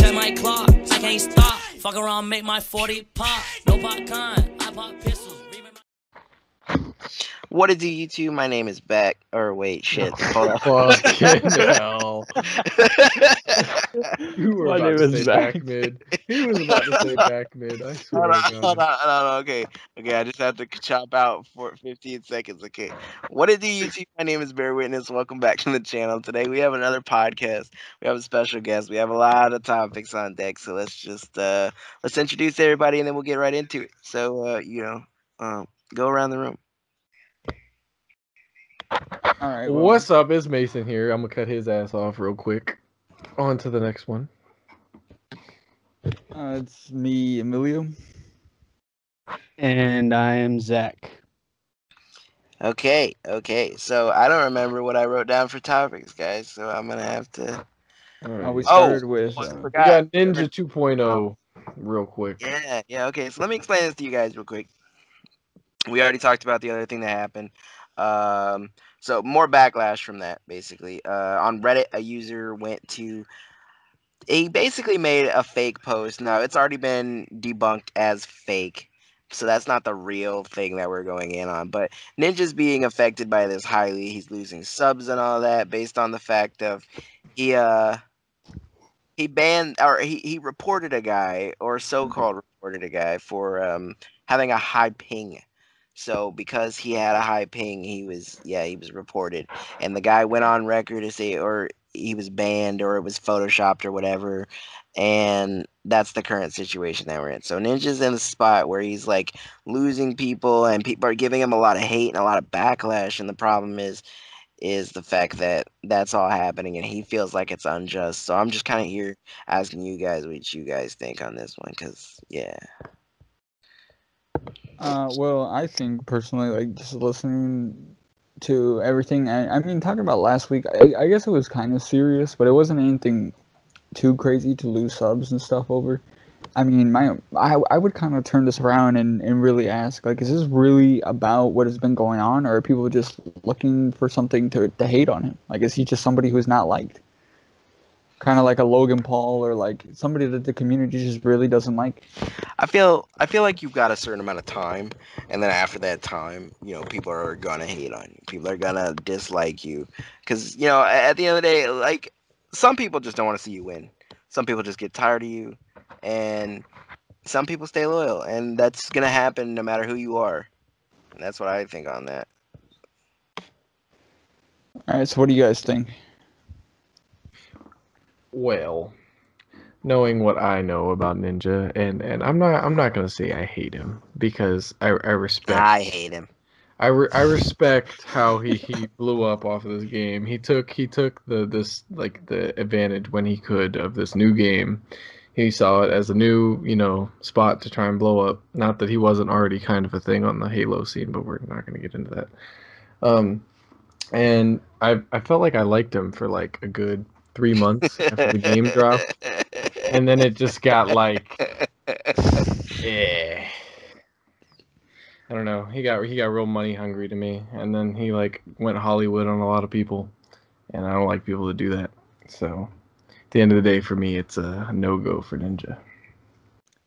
check my clock, I can't stop. Fuck around, make my 40 pop. No pop con, I pop pistols. What is it, YouTube? My name is back. Or wait, shit. Hold on. Fucking hell. You were about to say back mid. He was about to say back mid. I swear to God. Hold on, hold on. Okay. Okay, I just have to chop out for 15 seconds. Okay. What is it, YouTube? My name is Bear Witness. Welcome back to the channel. Today we have another podcast. We have a special guest. We have a lot of topics on deck. So let's just let's introduce everybody and then we'll get right into it. So you know, go around the room. All right. Well. What's up? It's Mason here. I'm gonna cut his ass off real quick. On to the next one. It's me, Emilio, and I am Zach. Okay. Okay. So I don't remember what I wrote down for topics, guys. So I'm gonna have to. All right. We started with we got Ninja 2.0 real quick. Yeah. Yeah. Okay. So let me explain this to you guys real quick. We already talked about the other thing that happened. So more backlash from that, basically. On Reddit, a user went to... He basically made a fake post. Now, it's already been debunked as fake. So that's not the real thing that we're going in on. But Ninja's being affected by this highly. He's losing subs and all that based on the fact of... He banned... Or he reported a guy, or so-called reported a guy, for having a high ping. So because he had a high ping, he was reported, and the guy went on record to say, or he was banned, or it was photoshopped, or whatever, and that's the current situation that we're in. So Ninja's in a spot where he's like losing people, and people are giving him a lot of hate and a lot of backlash, and the problem is the fact that that's all happening, and he feels like it's unjust. So I'm just kind of here asking you guys what you guys think on this one, because yeah. Well, I think personally, like, just listening to everything, I mean, talking about last week, I guess it was kind of serious, but it wasn't anything too crazy to lose subs and stuff over. I mean, I would kind of turn this around and really ask, like, is this really about what has been going on, or are people just looking for something to hate on him? Like, is he just somebody who's not liked? Kind of like a Logan Paul, or like somebody that the community just really doesn't like. I feel like you've got a certain amount of time, and then after that time, you know, people are gonna hate on you. People are gonna dislike you, because you know, at the end of the day, like, some people just don't want to see you win. Some people just get tired of you, and some people stay loyal, and that's gonna happen no matter who you are. And that's what I think on that. All right. So, what do you guys think? Well, knowing what I know about Ninja, and I'm not gonna say I hate him, because I respect. I hate him. I respect how he blew up off of this game. He took the advantage when he could of this new game. He saw it as a new, you know, spot to try and blow up. Not that he wasn't already kind of a thing on the Halo scene, but we're not gonna get into that. And I felt like I liked him for like a good 3 months after the game dropped, and then it just got like, yeah, I don't know. He got real money hungry to me, and then he like went Hollywood on a lot of people, and I don't like people to do that. So, at the end of the day, for me, it's a no-go for Ninja.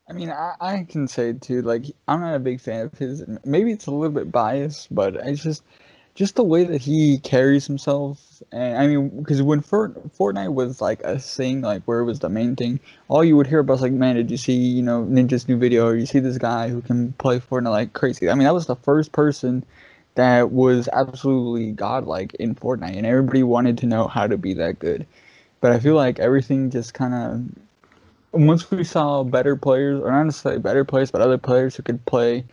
I mean, I can say too, like, I'm not a big fan of his. Maybe it's a little bit biased, but it's just the way that he carries himself. And I mean, because when Fortnite was like a thing, like where it was the main thing, all you would hear about was like, man, did you see, you know, Ninja's new video, or you see this guy who can play Fortnite like crazy? I mean, that was the first person that was absolutely godlike in Fortnite, and everybody wanted to know how to be that good. But I feel like everything just kind of, once we saw better players, or not necessarily better players, but other players who could play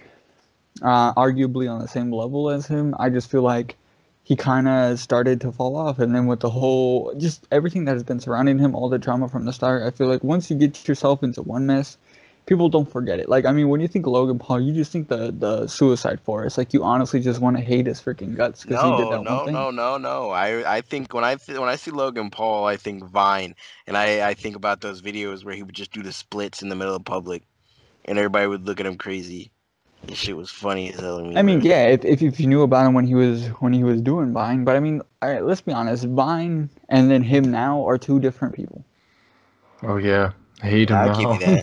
arguably on the same level as him, I just feel like he kind of started to fall off. And then with the whole, just everything that has been surrounding him, all the drama from the start, I feel like once you get yourself into one mess, people don't forget it. Like, I mean, when you think Logan Paul, you just think the suicide forest. Like, you honestly just want to hate his freaking guts because he did that one thing. No. I think when I see Logan Paul, I think Vine, and I think about those videos where he would just do the splits in the middle of public, and everybody would look at him crazy. This shit was funny as hell. I mean, yeah, if you knew about him when he was doing Vine, but I mean, all right, let's be honest, Vine and then him now are two different people. Oh yeah, I hate him now. Give you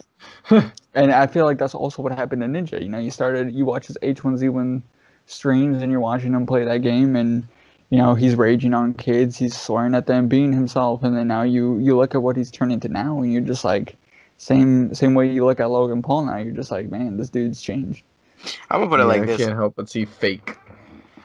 that. And I feel like that's also what happened to Ninja. You know, you watch his H1Z1 streams and you're watching him play that game, and you know, he's raging on kids, he's swearing at them, being himself, and then now you look at what he's turned into now, and you're just like, same way you look at Logan Paul now, you're just like, man, this dude's changed. I'm gonna put it like this. I can't help but see fake.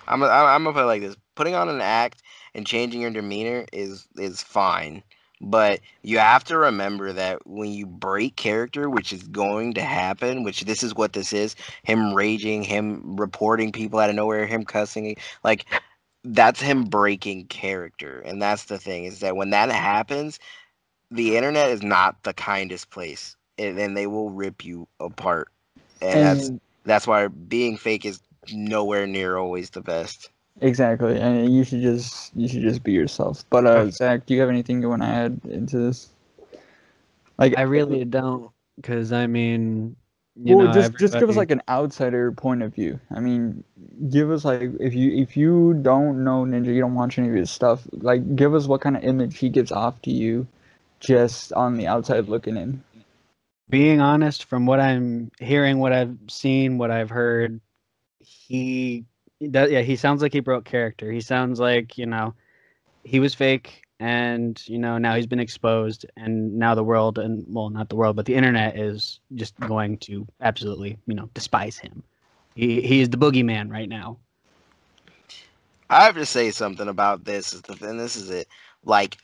I'm gonna put it like this. Putting on an act and changing your demeanor is fine, but you have to remember that when you break character, which is going to happen, which this is what this is, him raging, him reporting people out of nowhere, him cussing, like, that's him breaking character. And that's the thing, is that when that happens, the internet is not the kindest place, and they will rip you apart. And that's why being fake is nowhere near always the best. Exactly, and you should just be yourself. But Zach, do you have anything you want to add into this? Like, I really don't, because I mean, you know, just give us like an outsider point of view. I mean, give us like, if you don't know Ninja, you don't watch any of his stuff. Like, give us what kind of image he gives off to you, just on the outside looking in. Being honest, from what I'm hearing, what I've seen, what I've heard, he sounds like he broke character. He sounds like, you know, he was fake, and, you know, now he's been exposed, and now the world, and, well, not the world, but the internet is just going to absolutely, you know, despise him. He is the boogeyman right now. I have to say something about this, and this is it. Like,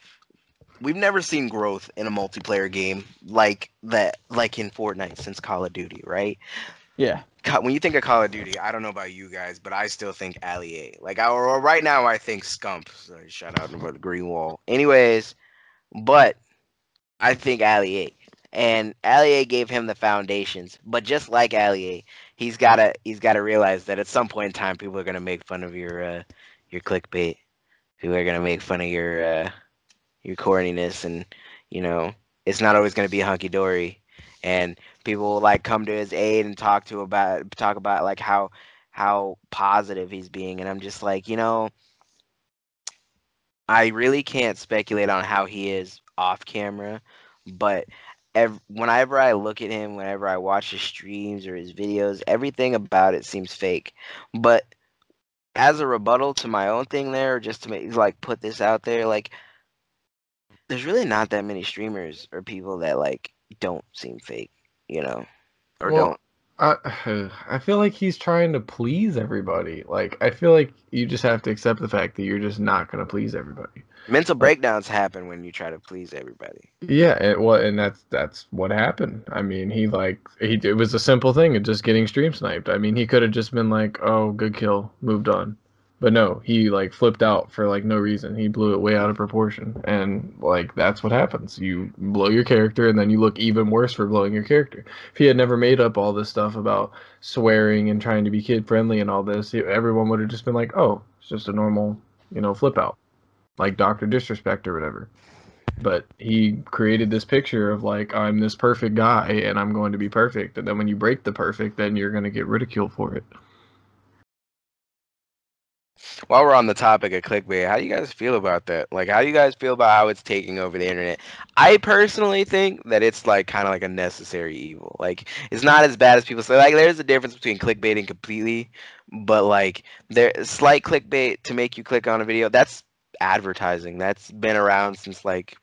we've never seen growth in a multiplayer game like that, like in Fortnite since Call of Duty, right? Yeah. When you think of Call of Duty, I don't know about you guys, but I still think Ali-A. Like, right now, I think Scump. Sorry, shout out to the Green Wall. Anyways, but I think Ali-A. And Ali-A gave him the foundations. But just like Ali-A, he's gotta realize that at some point in time, people are gonna make fun of your clickbait. People are gonna make fun of your corniness, and you know, it's not always gonna be hunky dory. And people will, like, come to his aid and talk about like how positive he's being, and I'm just like, you know, I really can't speculate on how he is off camera, but whenever I look at him, whenever I watch his streams or his videos, everything about it seems fake. But as a rebuttal to my own thing there, just to make, like, put this out there, like, there's really not that many streamers or people that, like, don't seem fake, you know, or don't. I feel like he's trying to please everybody. Like, I feel like you just have to accept the fact that you're just not going to please everybody. Mental breakdowns happen when you try to please everybody. Yeah, and that's what happened. I mean, it was a simple thing of just getting stream sniped. I mean, he could have just been like, oh, good kill, moved on. But no, he, like, flipped out for, like, no reason. He blew it way out of proportion. And, like, that's what happens. You blow your character, and then you look even worse for blowing your character. If he had never made up all this stuff about swearing and trying to be kid-friendly and all this, everyone would have just been like, oh, it's just a normal, you know, flip out. Like Dr. Disrespect or whatever. But he created this picture of, like, I'm this perfect guy, and I'm going to be perfect. And then when you break the perfect, then you're going to get ridiculed for it. While we're on the topic of clickbait, how do you guys feel about that? Like, how do you guys feel about how it's taking over the internet? I personally think that it's, like, kind of like a necessary evil. Like, it's not as bad as people say. Like, there's a difference between clickbaiting completely, but, like, there's slight clickbait to make you click on a video. That's advertising. That's been around since, like,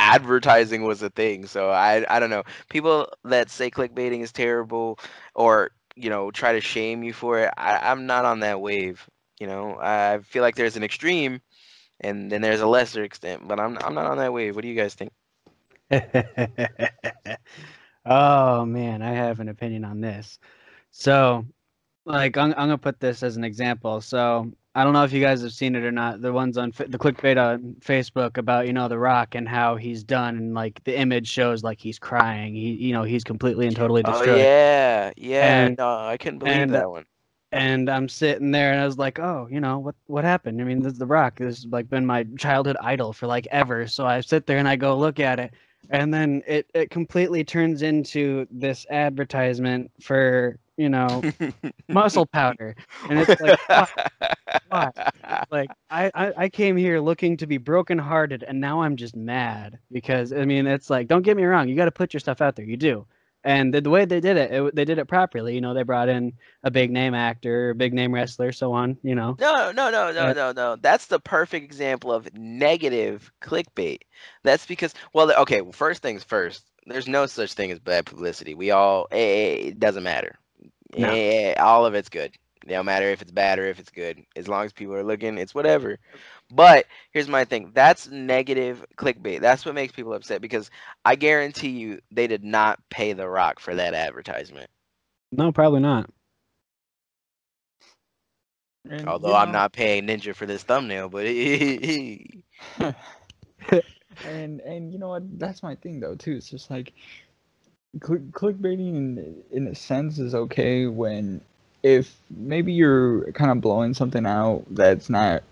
advertising was a thing. So I don't know. People that say clickbaiting is terrible, or, you know, try to shame you for it, I'm not on that wave, you know. I feel like there's an extreme, and then there's a lesser extent, but I'm not on that wave. What do you guys think? Oh, man, I have an opinion on this. So, like, I'm gonna put this as an example. So, I don't know if you guys have seen it or not, the ones on the clickbait on Facebook about, you know, The Rock and how he's done, and, like, the image shows, like, he's crying. He, you know, he's completely and totally destroyed. Oh, yeah, yeah. And, no, I couldn't believe that one. And I'm sitting there, and I was like, oh, you know, what happened? I mean, this is The Rock. This has, like, been my childhood idol for, like, ever. So I sit there, and I go look at it, and then it completely turns into this advertisement for you know, muscle powder. And it's like, why? Like, I came here looking to be brokenhearted, and now I'm just mad. Because, I mean, it's like, don't get me wrong, you got to put your stuff out there. You do. And the way they did it, they did it properly. You know, they brought in a big name actor, a big name wrestler, so on, you know. No. That's the perfect example of negative clickbait. That's because, well, okay, first things first. There's no such thing as bad publicity. We all, it doesn't matter. No. All of it's good. It don't matter if it's bad or if it's good. As long as people are looking, it's whatever. But here's my thing. That's negative clickbait. That's what makes people upset, because I guarantee you they did not pay The Rock for that advertisement. No, probably not. And, although I'm not paying Ninja for this thumbnail, but... and you know what? That's my thing, though, too. It's just like clickbaiting in a sense is okay when... If maybe you're kind of blowing something out that's not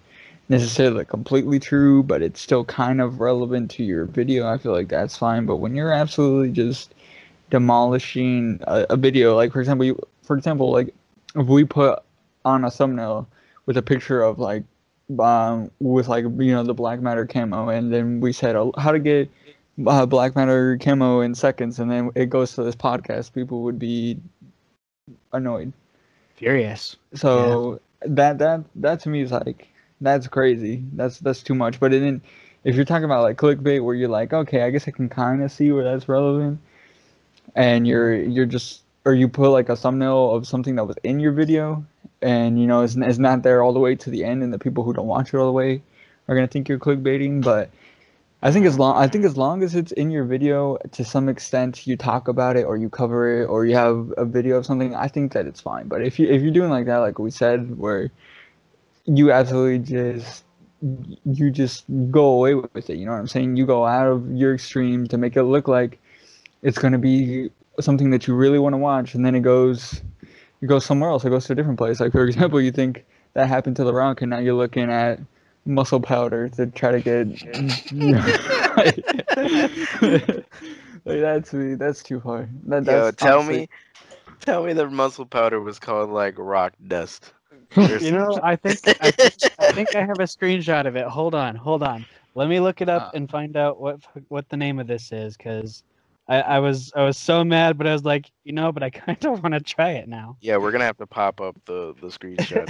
necessarily completely true, but it's still kind of relevant to your video, I feel like that's fine. But when you're absolutely just demolishing a video, like for example, like if we put on a thumbnail with a picture of like with like, you know, the Black Matter camo, and then we said how to get Black Matter camo in seconds, and then it goes to this podcast, people would be annoyed. Furious. So yeah. that to me is like, that's crazy. That's too much. But then if you're talking about like clickbait where you're like, okay, I guess I can kind of see where that's relevant, and you're just, or you put like a thumbnail of something that was in your video, and you know it's not there all the way to the end, and the people who don't watch it all the way are gonna think you're clickbaiting. But I think as long as it's in your video to some extent, you talk about it or you cover it or you have a video of something, I think that it's fine. But if you're doing like that, like we said, where you absolutely just go away with it, you know what I'm saying? You go out of your extreme to make it look like it's going to be something that you really want to watch, and then it goes somewhere else. It goes to a different place. Like, for example, you think that happened to The Rock, and now you're looking at muscle powder to try to get, you know, like that's too hard. Tell me the muscle powder was called like rock dust. You know, I think I have a screenshot of it. Hold on. Let me look it up and find out what the name of this is, because I was so mad, but I was like, you know, but I kind of want to try it now. Yeah, we're gonna have to pop up the screenshot.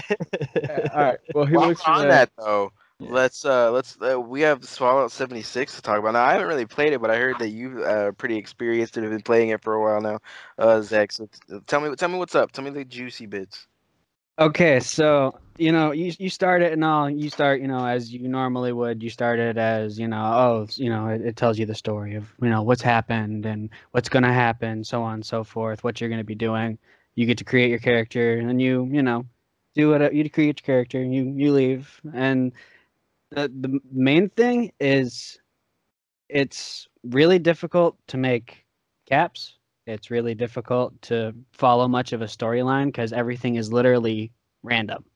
All right. Well, who looks on that though? Let's we have Fallout 76 to talk about. Now, I haven't really played it, but I heard that you pretty experienced and have been playing it for a while now. Zach, so tell me what's up. Tell me the juicy bits. Okay, so you know you start it and all. You start, you know, as you normally would. You start it as, you know, oh, you know, it tells you the story of, you know, what's happened and what's gonna happen, so on and so forth. What you're gonna be doing. You get to create your character, and then you know do what you create your character, and you leave. And the main thing is, it's really difficult to make caps. It's really difficult to follow much of a storyline because everything is literally random.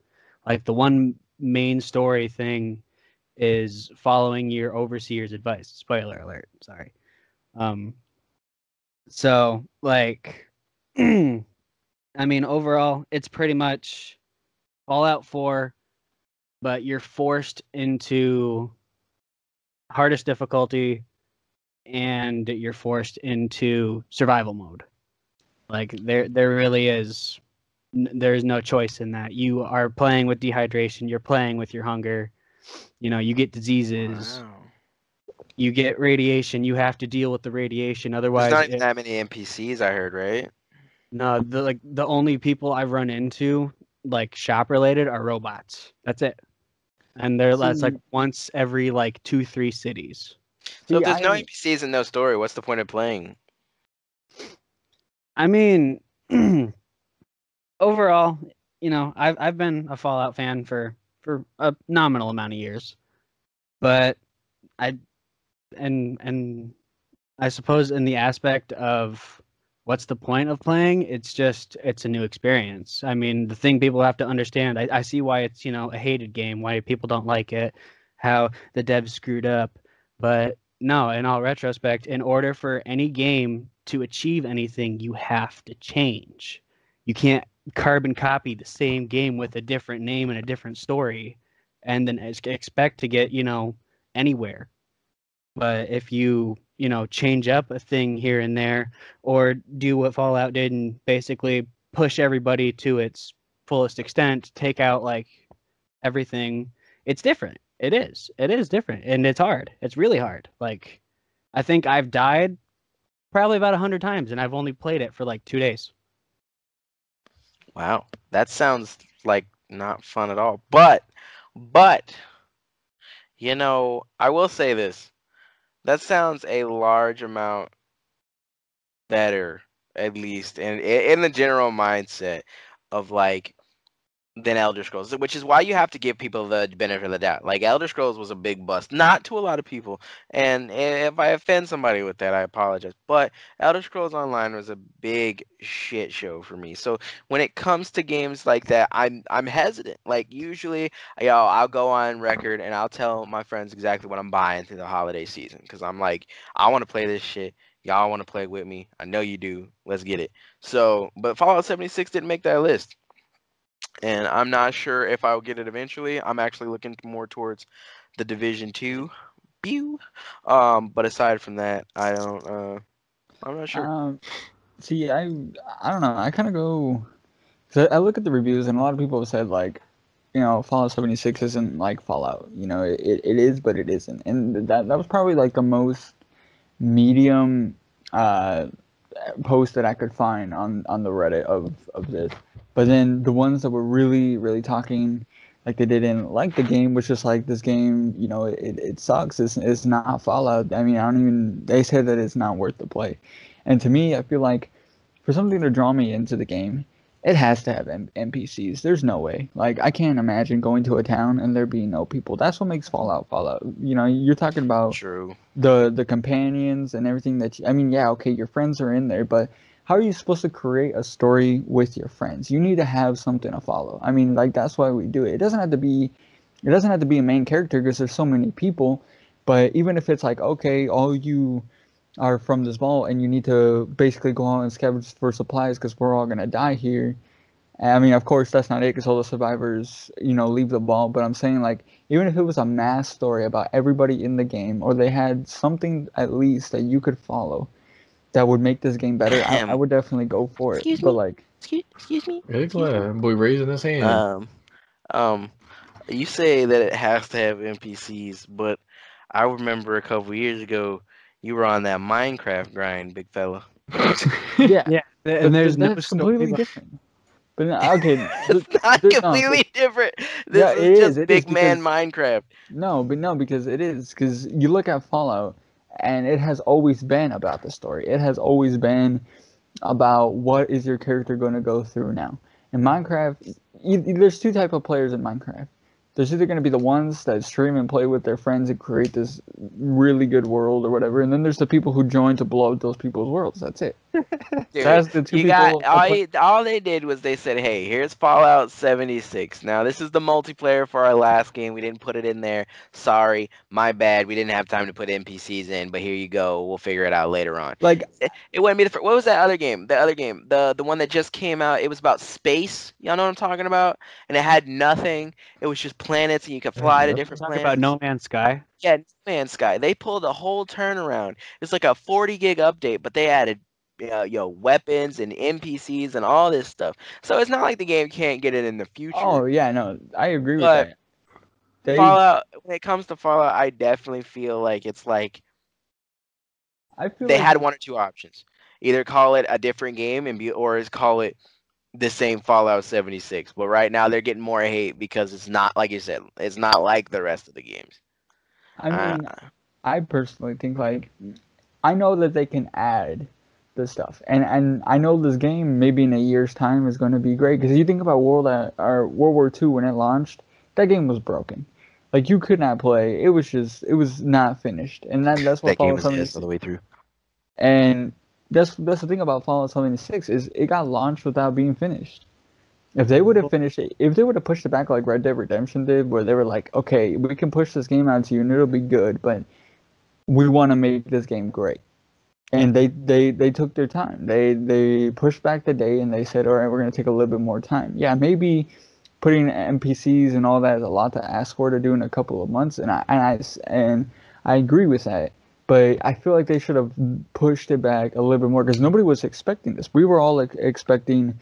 Like, the one main story thing is following your overseer's advice. Spoiler alert. Sorry. So, like, I mean, overall, it's pretty much Fallout 4, but you're forced into hardest difficulty, and you're forced into survival mode. Like, there's no choice in that. You are playing with dehydration, you're playing with your hunger, you know, you get diseases. Wow. You get radiation, you have to deal with the radiation, otherwise there's not even that many NPCs, I heard, right? No, the only people I've run into, like, shop related are robots. That's it. And they're like once every like 2-3 cities. So if there's no NPCs and no story, what's the point of playing? I mean, overall, you know, I've been a Fallout fan for a nominal amount of years, but I suppose in the aspect of what's the point of playing, it's a new experience. I mean, the thing people have to understand, I see why it's, you know, a hated game, why people don't like it, how the devs screwed up. But no, in all retrospect, in order for any game to achieve anything, you have to change. you can't carbon copy the same game with a different name and a different story and then expect to get, you know, anywhere. But if you, you know, change up a thing here and there, or do what Fallout did and basically push everybody to its fullest extent, take out like everything, it's different. It is different, and it's hard. It's really hard. Like, I think I've died probably about 100 times, and I've only played it for like 2 days. Wow, that sounds like not fun at all. But, you know, I will say this. That sounds a large amount better, at least, and in the general mindset of, like, than Elder Scrolls, which is why you have to give people the benefit of the doubt. Like, Elder Scrolls was a big bust, not to a lot of people, and if I offend somebody with that, I apologize, but Elder Scrolls Online was a big shit show for me. So when it comes to games like that, I'm hesitant. Like, usually, you know, I'll go on record and I'll tell my friends exactly what I'm buying through the holiday season, because I'm like, I want to play this shit. Y'all want to play with me. I know you do. Let's get it. So, but Fallout 76 didn't make that list. And I'm not sure if I'll get it eventually. I'm actually looking more towards the Division 2. But aside from that, I don't. I'm not sure. See, I don't know. I kind of go. Cause I look at the reviews, and a lot of people have said, like, you know, Fallout 76 isn't like Fallout. You know, it is, but it isn't. And that was probably like the most medium post that I could find on the Reddit of this. But then the ones that were really, really talking, like they didn't like the game, was just like, this game, you know, it sucks. It's not Fallout. I mean, they said that it's not worth the play. And to me, I feel like for something to draw me into the game, it has to have NPCs. There's no way. Like, I can't imagine going to a town and there being no people. That's what makes Fallout. You know, you're talking about True. The companions and everything that you, I mean, yeah, okay, your friends are in there, but how are you supposed to create a story with your friends? You need to have something to follow. I mean, like, that's why we do it. It doesn't have to be a main character, because there's so many people. But even if it's like, okay, all you are from this vault and you need to basically go out and scavenge for supplies because we're all going to die here. I mean, of course, that's not it, because all the survivors, you know, leave the vault. But I'm saying, like, even if it was a mass story about everybody in the game, or they had something at least that you could follow, that would make this game better, I would definitely go for it. Excuse me. But like, excuse me. Really glad boy raising his hand. You say that it has to have NPCs, but I remember a couple years ago you were on that Minecraft grind, big fella. yeah. And there's no completely different. But no, okay, it's not completely different. This is just big man Minecraft. No, because it is, because you look at Fallout, and it has always been about the story. It has always been about what is your character going to go through now. In Minecraft, there's two types of players in Minecraft. There's either going to be the ones that stream and play with their friends and create this really good world or whatever, and then there's the people who join to blow up those people's worlds. That's it. Dude, that's the two people. All they did was they said, hey, here's Fallout 76. Now, this is the multiplayer for our last game. We didn't put it in there. Sorry. My bad. We didn't have time to put NPCs in, but here you go. We'll figure it out later on. Like, it wouldn't be the first. What was that other game? The other game, the one that just came out, it was about space. Y'all know what I'm talking about? And it had nothing. It was just planets, and you could fly to different planets. Talk about No Man's Sky. Yeah, No Man's Sky. They pulled a whole turnaround. It's like a 40 gig update, but they added weapons and NPCs and all this stuff. So it's not like the game can't get it in the future. Oh yeah, no, I agree with that. Fallout, when it comes to Fallout, I definitely feel like it's like they had one or two options: either call it a different game or call it the same Fallout 76. But right now they're getting more hate because it's not, like you said, it's not like the rest of the games. I mean, I personally think, like, I know that they can add this stuff, and I know this game maybe in a year's time is going to be great, because you think about World War II when it launched, that game was broken. Like, you could not play. It was not finished, and that's what Fallout 76 all the way through. And That's the thing about Fallout 76, is it got launched without being finished. If they would have finished it, if they would have pushed it back like Red Dead Redemption did, where they were like, okay, we can push this game out to you and it'll be good, but we want to make this game great. And they took their time. They pushed back the date and they said, all right, we're going to take a little bit more time. Yeah, maybe putting NPCs and all that is a lot to ask for to do in a couple of months. And I agree with that. But I feel like they should have pushed it back a little bit more because nobody was expecting this. We were all expecting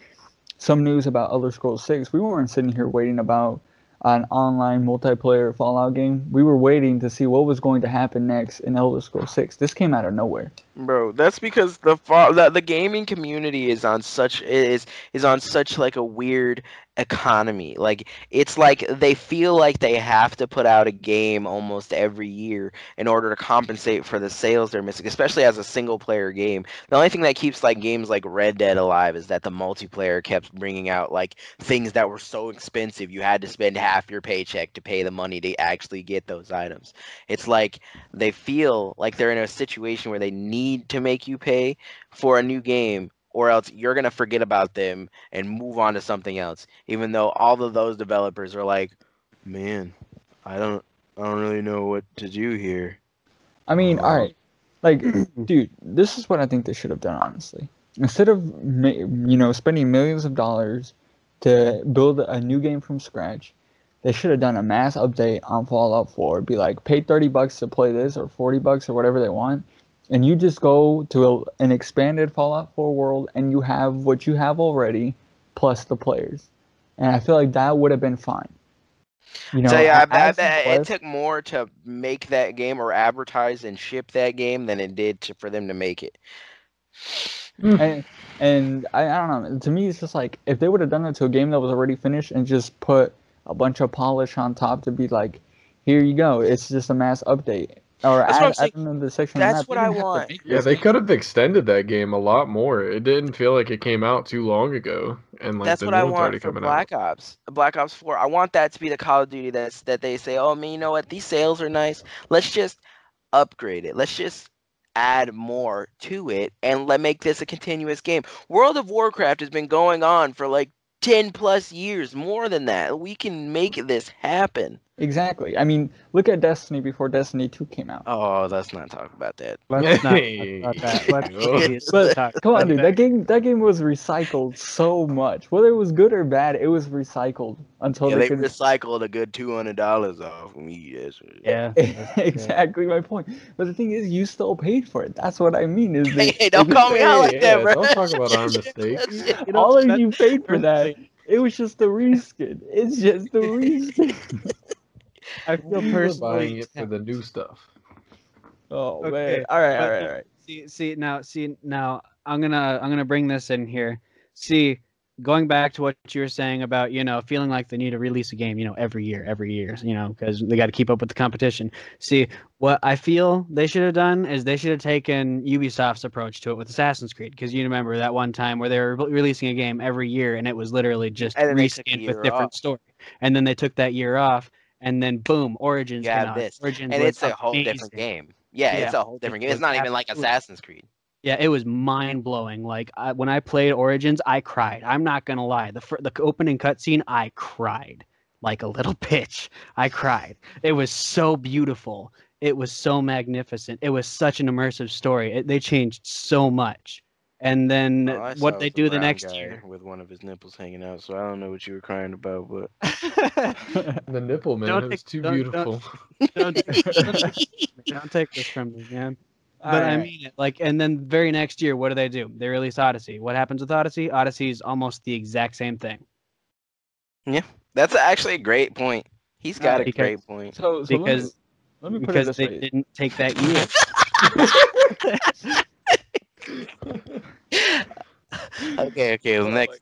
some news about Elder Scrolls 6. We weren't sitting here waiting about an online multiplayer Fallout game. We were waiting to see what was going to happen next in Elder Scrolls 6. This came out of nowhere. Bro, that's because the gaming community is on such like a weird economy. Like, it's like they feel like they have to put out a game almost every year in order to compensate for the sales they're missing, especially as a single player game. The only thing that keeps like games like Red Dead alive is that the multiplayer kept bringing out like things that were so expensive you had to spend half your paycheck to pay the money to actually get those items. It's like they feel like they're in a situation where they need to make you pay for a new game, or else you're going to forget about them and move on to something else. Even though all of those developers are like, man, I don't really know what to do here. I mean, all right. Like, dude, this is what I think they should have done, honestly. Instead of, you know, spending millions of dollars to build a new game from scratch, they should have done a mass update on Fallout 4. Be like, pay $30 to play this or $40 or whatever they want. And you just go to an expanded Fallout 4 world and you have what you have already plus the players. And I feel like that would have been fine. You know, so yeah, it took more to make that game or advertise and ship that game than it did for them to make it. And I don't know. To me, it's just like if they would have done it to a game that was already finished and just put a bunch of polish on top to be like, here you go. It's just a mass update. Or that's what I want. Yeah, they could have extended that game a lot more. It didn't feel like it came out too long ago, and like that's what I want for Black Ops 4. I want that to be the Call of Duty that they say, oh man, you know what? These sales are nice. Let's just upgrade it. Let's just add more to it, and let's make this a continuous game. World of Warcraft has been going on for like 10+ years, more than that. We can make this happen. Exactly. I mean, look at Destiny before Destiny 2 came out. Oh, let's not talk about that. Let's not talk about that. Come on, dude. That game was recycled so much. Whether it was good or bad, it was recycled until they recycled a good $200 off me. Yes. Yeah, exactly my point. But the thing is, you still paid for it. That's what I mean. Is hey, don't call me out like that, bro. Don't talk about our mistakes. All of you paid for that. It was just the reskin. It's just the reskin. I feel personally buying it for the new stuff. Oh okay. Man! All right. See now. I'm gonna bring this in here. See, going back to what you were saying about, you know, feeling like they need to release a game, you know, every year, you know, because they got to keep up with the competition. See, what I feel they should have done is they should have taken Ubisoft's approach to it with Assassin's Creed, because you remember that one time where they were releasing a game every year and it was literally just reskin with different story, and then they took that year off. And then boom, Origins. Yeah, this. Origins, and it's a whole different game. Yeah, it's a whole different game. It's not even like Assassin's Creed. Yeah, it was mind blowing. Like when I played Origins, I cried. I'm not gonna lie. The opening cutscene, I cried like a little bitch. I cried. It was so beautiful. It was so magnificent. It was such an immersive story. They changed so much. And then what they do the next year with one of his nipples hanging out, so I don't know what you were crying about, but the nipple, man, it was too beautiful. Don't take this from me, man. But I mean, like, and then very next year, what do? They release Odyssey. What happens with Odyssey? Odyssey is almost the exact same thing. Yeah, that's actually a great point. He's got a great point. So because let me put it this way. They didn't take that year. Okay. Well, next.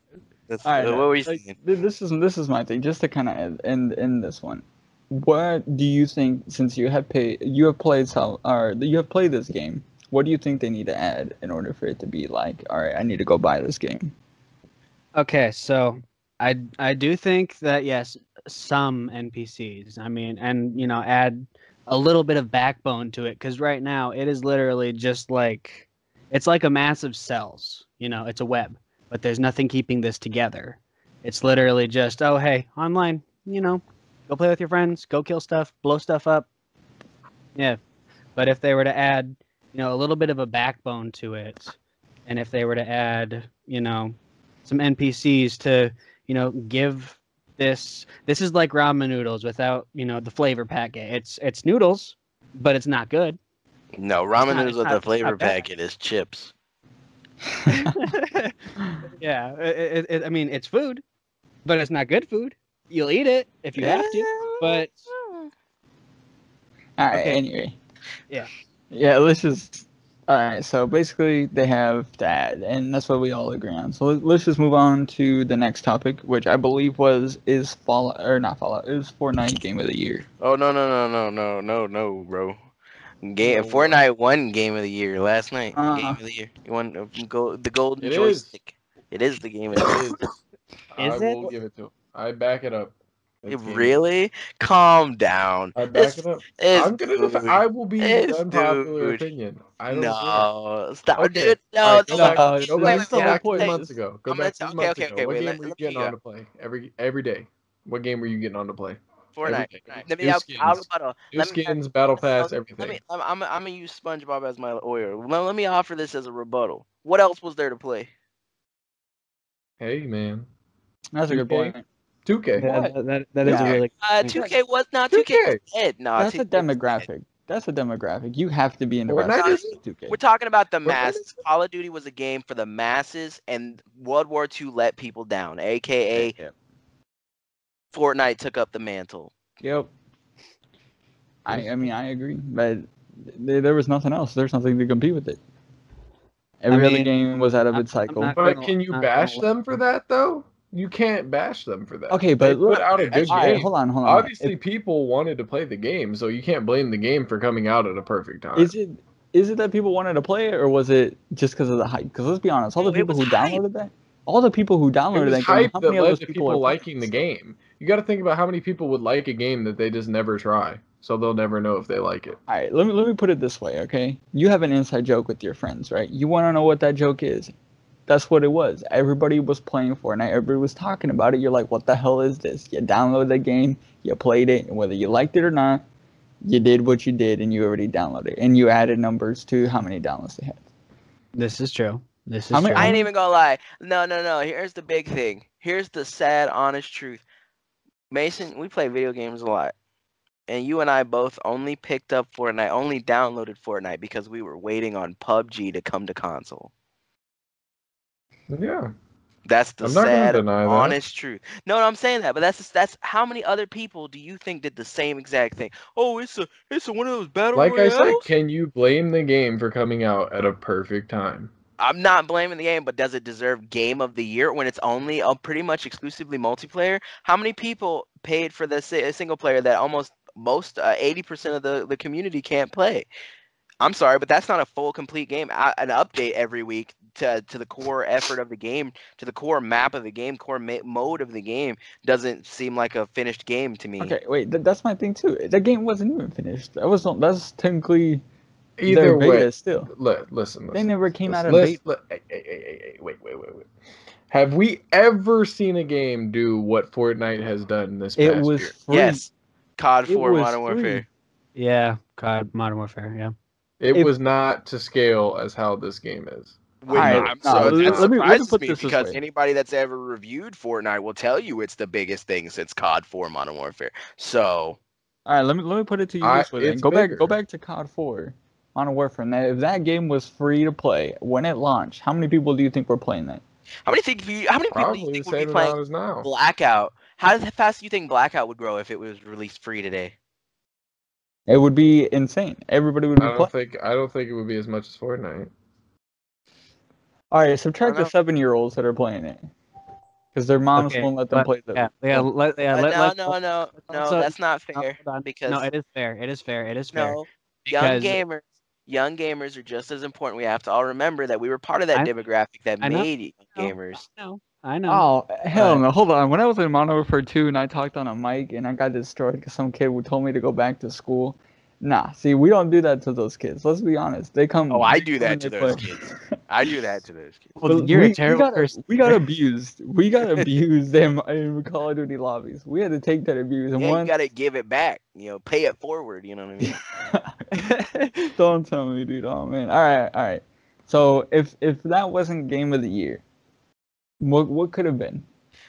All right, what were you saying? This is my thing. Just to kind of end this one. What do you think? Since you have played this game, what do you think they need to add in order for it to be like, all right, I need to go buy this game? Okay, so I do think that, yes, some NPCs. I mean, and you know, add a little bit of backbone to it, because right now it is literally just like. It's like a mass of cells, you know, it's a web, but there's nothing keeping this together. It's literally just, oh, hey, online, you know, go play with your friends, go kill stuff, blow stuff up. Yeah. But if they were to add you know, a little bit of a backbone to it. And if they were to add, you know, some NPCs to, you know, give this is like ramen noodles without, you know, the flavor packet. It's noodles, but it's not good. No, ramen noodles with the flavor packet is chips. Yeah, I mean, it's food, but it's not good food. You'll eat it if you have to, but... Alright, okay. Anyway. Yeah. Yeah, let's just... Alright, so basically they have that, and that's what we all agree on. So let's just move on to the next topic, which I believe is Fallout, or not Fallout, it was Fortnite Game of the Year. Oh, no, bro. Fortnite won Game of the Year last night. Game of the Year. You won the golden joystick. It is the Game of the Year. Is it? I will give it to him. I back it up. Really? Calm down. I back it up. I will be the unpopular opinion. I don't care. Stop. Okay. Go back to like 4 months ago. Okay. What game were you getting on to play? Every day. What game were you getting on to play? Fortnite. New skins, battle pass, everything. I'm gonna use SpongeBob as my lawyer. Let me offer this as a rebuttal. What else was there to play? Hey, man. That's a good point. 2K. That is a really. 2K was not 2K. No, that's a demographic. That's a demographic. You have to be in the demographic. We're talking about the masses. Call of Duty was a game for the masses, and World War II let people down. AKA Fortnite took up the mantle. Yep. I mean, I agree, but there was nothing else. There's nothing to compete with it. Every other game was out of its cycle. But can you bash them for that though? You can't bash them for that. Okay, but they put out a good game. Right, hold on. Obviously, people wanted to play the game, so you can't blame the game for coming out at a perfect time. Is it that people wanted to play it, or was it just because of the hype? Because let's be honest, all the people who downloaded that game, how many of those people liking the game? You got to think about how many people would like a game that they just never try, so they'll never know if they like it. All right, let me put it this way, okay? You have an inside joke with your friends, right? You want to know what that joke is. That's what it was. Everybody was playing Fortnite. Everybody was talking about it. You're like, what the hell is this? You downloaded the game, you played it, and whether you liked it or not, you did what you did, and you already downloaded it. And you added numbers to how many downloads they had. This is true. This is true. I ain't even gonna lie. No. Here's the big thing. Here's the sad, honest truth. Mason, we play video games a lot. And you and I both only picked up Fortnite, only downloaded Fortnite because we were waiting on PUBG to come to console. Yeah, that's the sad, honest truth. No, I'm saying that, but that's how many other people do you think did the same exact thing? Oh, it's one of those battle royales. Like I said, can you blame the game for coming out at a perfect time? I'm not blaming the game, but does it deserve Game of the Year when it's only pretty much exclusively multiplayer? How many people paid for the single player that almost 80% of the community can't play? I'm sorry, but that's not a full, complete game. An update every week to the core effort of the game, to the core map of the game, core mode of the game doesn't seem like a finished game to me. Okay, wait, that's my thing too. The game wasn't even finished. That's technically either way still. Listen. They never came out of beta. Wait. Have we ever seen a game do what Fortnite has done this past year? It was free. Yes, COD 4 Modern Warfare. Yeah, COD Modern Warfare. Yeah. It was not to scale as how this game is. Let me put this because anybody that's ever reviewed Fortnite will tell you it's the biggest thing since COD 4 Modern Warfare. So, all right, let me put it to you this way. Go back to COD 4 Modern Warfare. And if that game was free to play when it launched, how many people do you think were playing that? How many people do you think would be playing now? Blackout? How fast do you think Blackout would grow if it was released free today? It would be insane. Everybody would be playing. I don't think it would be as much as Fortnite. All right, subtract the 7-year-olds that are playing it, because their moms won't let them play this. No, that's not fair. It is fair. No, young gamers are just as important. We have to all remember that we were part of that demographic that made gamers. I know. Oh, hell no. Hold on. When I was in Modern Warfare 2 and I talked on a mic and I got destroyed because some kid told me to go back to school, Nah, see, we don't do that to those kids. Let's be honest. They come. Oh, I do that to those kids. I do that to those kids. Well, you're a terrible person. We got abused. We got abused in Call of Duty lobbies. We had to take that abuse. And yeah, you got to give it back. You know, pay it forward. You know what I mean? Don't tell me, dude. Oh, man. All right. All right. So if that wasn't Game of the Year, what could have been?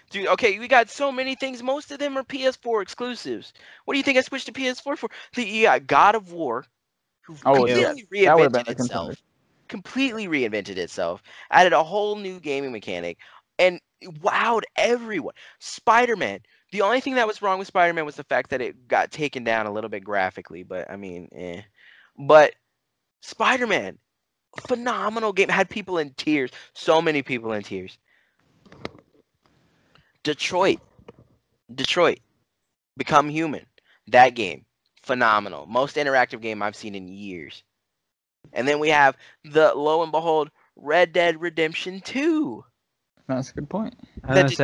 Dude, okay, we got so many things. Most of them are PS4 exclusives. What do you think I switched to PS4 for? You got God of War, who completely reinvented itself. Completely reinvented itself. Added a whole new gaming mechanic. And wowed everyone. Spider-Man. The only thing that was wrong with Spider-Man was the fact that it got taken down a little bit graphically. But, I mean, eh. But Spider-Man, phenomenal game. Had people in tears. So many people in tears. Detroit. Become Human. That game. Phenomenal. Most interactive game I've seen in years. And then we have the, lo and behold, Red Dead Redemption 2. That's a good point. That just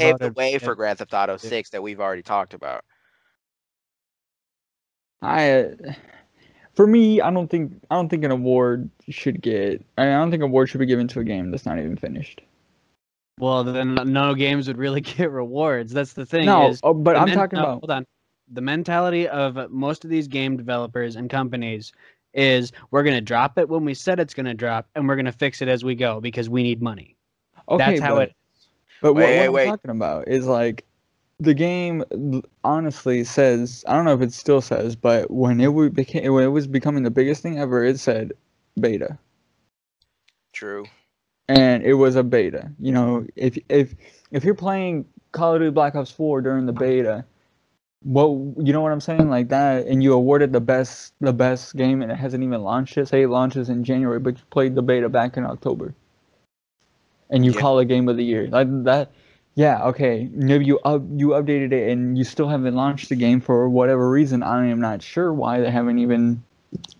paved the way for Grand Theft Auto 6 that we've already talked about. For me, I don't think an award should get... I don't think an award should be given to a game that's not even finished. Well, then no games would really get rewards. That's the thing. No, but I'm talking about... Hold on. The mentality of most of these game developers and companies is we're going to drop it when we said it's going to drop, and we're going to fix it as we go because we need money. Okay, that's how it is. But what I'm talking about is, like, the game honestly says... I don't know if it still says, but when it was becoming the biggest thing ever, it said beta. True. And it was a beta. You know, if you're playing Call of Duty Black Ops 4 during the beta, you know what I'm saying, like that, and you awarded the best game, and it hasn't even launched yet. Say it launches in January, but you played the beta back in October, and you call it Game of the Year like that. Yeah, okay. Maybe you updated it, and you still haven't launched the game for whatever reason. I am not sure why they haven't even.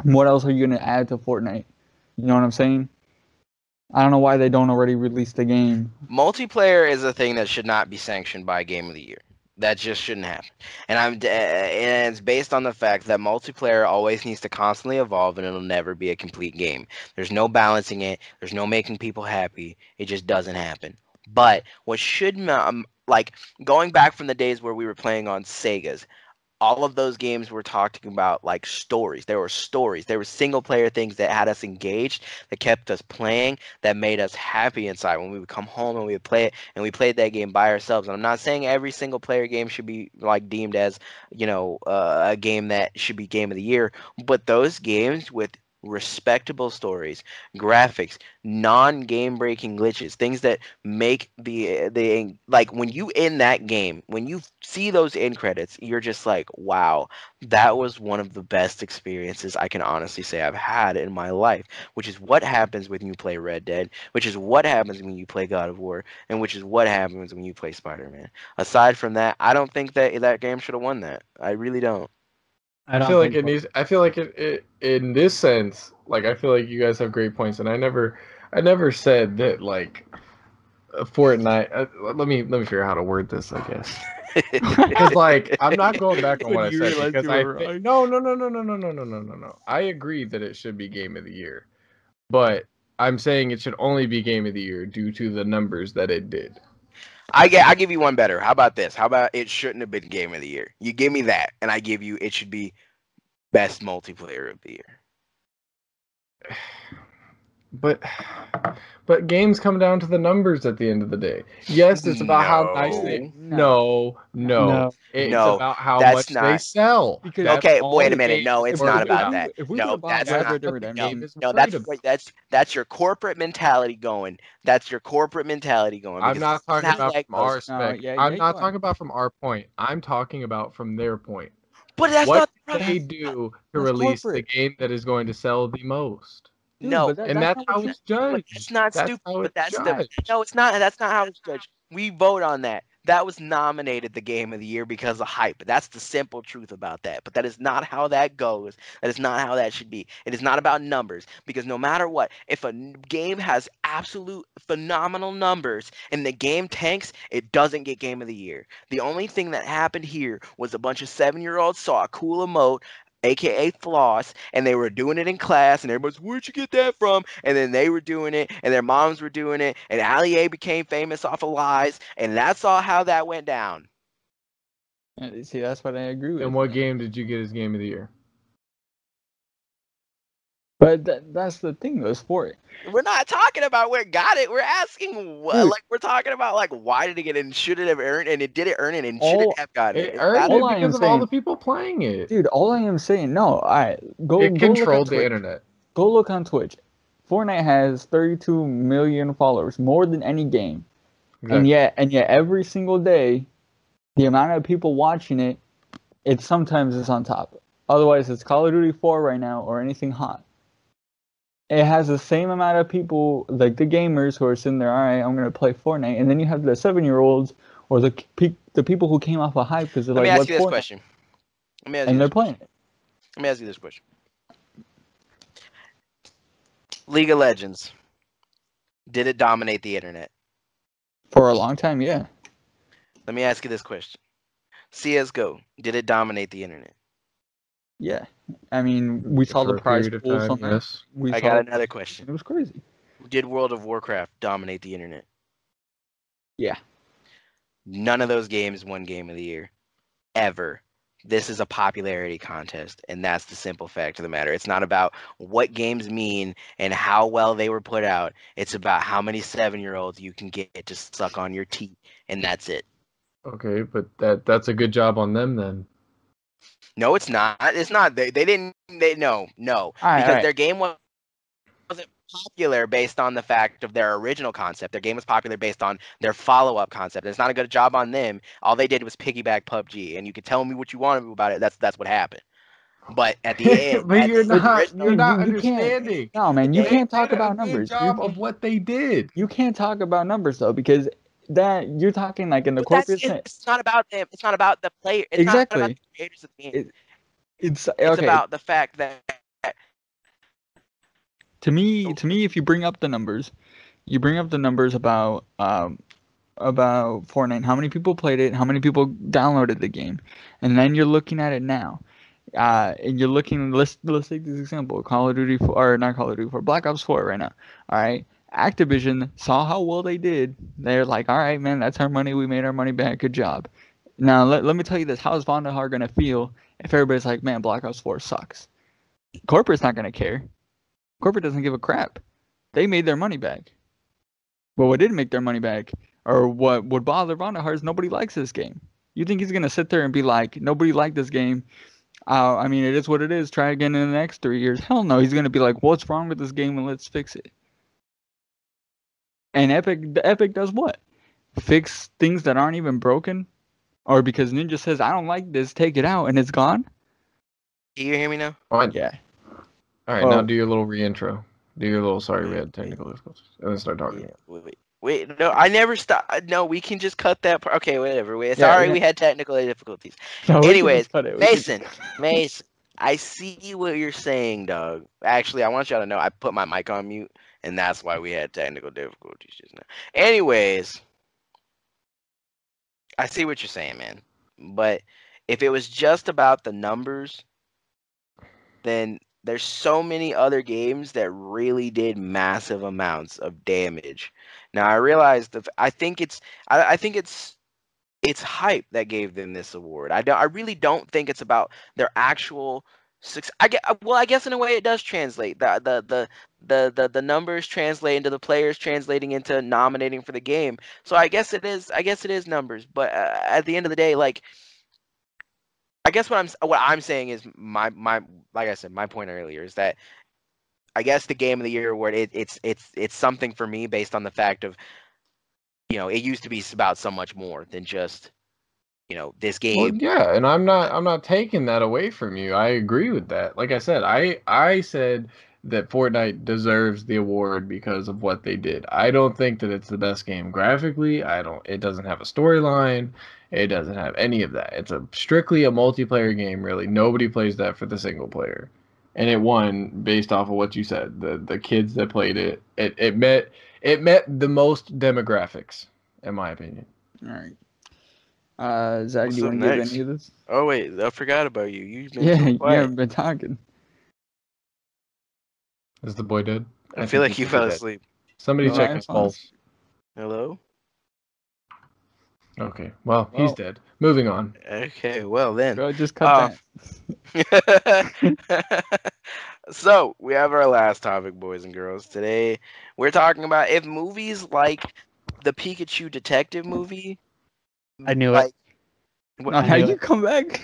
What else are you gonna add to Fortnite? You know what I'm saying? I don't know why they don't already release the game. Multiplayer is a thing that should not be sanctioned by Game of the Year. That just shouldn't happen. And and it's based on the fact that multiplayer always needs to constantly evolve, and it'll never be a complete game. There's no balancing it. There's no making people happy. It just doesn't happen. But what should like going back from the days where we were playing on Segas, all of those games were talking about, like, stories. There were stories. There were single-player things that had us engaged, that kept us playing, that made us happy inside. When we would come home and we would play it, and we played that game by ourselves. And I'm not saying every single-player game should be, like, deemed as, you know, a game that should be Game of the Year. But those games with respectable stories, graphics, non-game-breaking glitches, things that make the like, when you end that game, when you see those end credits, you're just like, wow, that was one of the best experiences I can honestly say I've had in my life, which is what happens when you play Red Dead, which is what happens when you play God of War, and which is what happens when you play Spider-Man. Aside from that, I don't think that game should have won that. I really don't. I feel like in this sense, like, I feel like you guys have great points, and I never said that, like, Fortnite. Let me figure out how to word this, I guess. Because, like, I'm not going back on what I said. Because no. I agree that it should be Game of the Year, but I'm saying it should only be Game of the Year due to the numbers that it did. I give you one better. How about this? How about it shouldn't have been Game of the Year? You give me that, and I give you it should be Best Multiplayer of the Year. But games come down to the numbers at the end of the day. Yes, it's about how nice they... No. It's about how much they sell. Okay, wait a minute. No, it's not about that. No, that's not... No, that's your corporate mentality going. I'm not talking about from our spec. I'm not talking about from our point. I'm talking about from their point. But that's not... What they do to release the game that is going to sell the most. Dude, no, that's how it's judged. It's not stupid, but that's the... No, it's not. That's not how it's judged. We vote on that. That was nominated the Game of the Year because of hype. That's the simple truth about that. But that is not how that goes. That is not how that should be. It is not about numbers, because no matter what, if a game has absolute phenomenal numbers and the game tanks, it doesn't get Game of the Year. The only thing that happened here was a bunch of 7-year-olds saw a cool emote, aka floss, and they were doing it in class, and everybody's, where'd you get that from? And then they were doing it, and their moms were doing it, and Ali-A became famous off of lies, and that's all how that went down. See, that's what I agree with. And what game did you get as game of the year? But that's the thing, though, sport. We're not talking about where it got it. We're asking, what, like, we're talking about, like, why did it get it, and should it have earned, and it didn't earn it, and should it have gotten it? It earned it because of all the people playing it. Dude, all I am saying, no, alright, go look on Twitch. It controlled the internet. Go look on Twitch. Fortnite has 32 million followers, more than any game. Exactly. And yet, every single day, the amount of people watching it, it sometimes is on top. Otherwise, it's Call of Duty 4 right now, or anything hot. It has the same amount of people, like the gamers who are sitting there, all right, I'm going to play Fortnite. And then you have the 7-year-olds or the people who came off of hype because they're like, what's Fortnite? Let me ask you this question. League of Legends, did it dominate the internet? For a long time, yeah. Let me ask you this question. CSGO, did it dominate the internet? Yeah, I mean, we saw the prize pool. Yes. I got another question. It was crazy. Did World of Warcraft dominate the internet? Yeah. None of those games won Game of the Year, ever. This is a popularity contest, and that's the simple fact of the matter. It's not about what games mean and how well they were put out. It's about how many 7-year-olds you can get to suck on your teeth, and that's it. Okay, but that's a good job on them then. No, it's not. It's not. They didn't. They no. Because their game wasn't popular based on the fact of their original concept. Their game was popular based on their follow-up concept. It's not a good job on them. All they did was piggyback PUBG, and you can tell me what you want about it. That's what happened. But at the end, but you're not understanding. No, man, you can't talk about numbers. Job of what they did. You can't talk about numbers though, because that you're talking like in the corporate sense. It's not about them. It's not about the player. It's exactly. Not about the creators of the game. It's about the fact that. To me, if you bring up the numbers, about Fortnite, how many people played it, how many people downloaded the game, and then you're looking at it now, and you're looking. Let's take this example: Call of Duty 4, or not Call of Duty 4, Black Ops 4 right now. All right. Activision saw how well they did. They're like, all right, man, that's our money. We made our money back. Good job. Now, let me tell you this. How is Vanderhaar going to feel if everybody's like, man, Black Ops 4 sucks? Corporate's not going to care. Corporate doesn't give a crap. They made their money back. But what didn't make their money back, or what would bother Vanderhaar, is nobody likes this game. You think he's going to sit there and be like, nobody liked this game. I mean, it is what it is. Try again in the next 3 years. Hell no. He's going to be like, what's wrong with this game and let's fix it. And Epic does what? Fix things that aren't even broken? Or because Ninja says, I don't like this, take it out, and it's gone? Can you hear me now? Oh, yeah. All right, now do your little re-intro. Do your little, sorry, we had technical difficulties. And then start talking. Yeah, wait, no, I never stop. No, we can just cut that part. Okay, whatever. We had technical difficulties. No, anyways, Mason, I see what you're saying, dog. Actually, I want y'all to know I put my mic on mute. And that's why we had technical difficulties just now. Anyways, I see what you're saying, man. But if it was just about the numbers, then there's so many other games that really did massive amounts of damage. Now I realize that I think it's hype that gave them this award. I really don't think it's about their actual. I guess in a way it does translate. The numbers translate into the players translating into nominating for the game. So I guess it is numbers. But at the end of the day, like, I guess what I'm saying is my like I said, my point earlier is that I guess the Game of the Year award it's something for me based on the fact of, you know, it used to be about so much more than just, you know, this game. Well, yeah, and I'm not taking that away from you. I agree with that. Like I said, I said that Fortnite deserves the award because of what they did. I don't think that it's the best game graphically. It doesn't have a storyline. It doesn't have any of that. It's strictly a multiplayer game, really. Nobody plays that for the single player. And it won based off of what you said. The kids that played it, it met the most demographics, in my opinion. All right. Zach, do you want to give any of this? Oh, wait, I forgot about you. You've been so quiet. You haven't been talking. Is the boy dead? I feel like you fell asleep. Somebody check his pulse. Hello? Okay, well, he's dead. Moving on. Okay, well then. Bro, just cut that. So, we have our last topic, boys and girls. Today, we're talking about if movies like the Pikachu detective movie... I knew it. What, how'd you come back?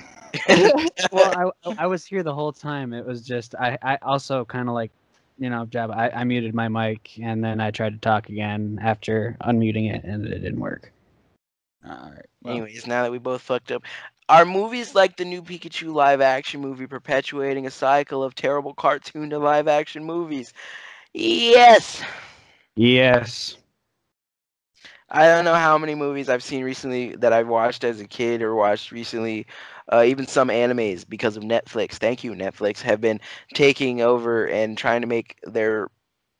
Well, I was here the whole time. It was just, I also kind of like, you know, I muted my mic, and then I tried to talk again after unmuting it, and it didn't work. All right. Well. Anyways, now that we both fucked up, are movies like the new Pikachu live-action movie perpetuating a cycle of terrible cartoon to live-action movies? Yes. Yes. I don't know how many movies I've seen recently that I've watched as a kid or watched recently. Even some animes, because of Netflix. Thank you, Netflix, have been taking over and trying to make their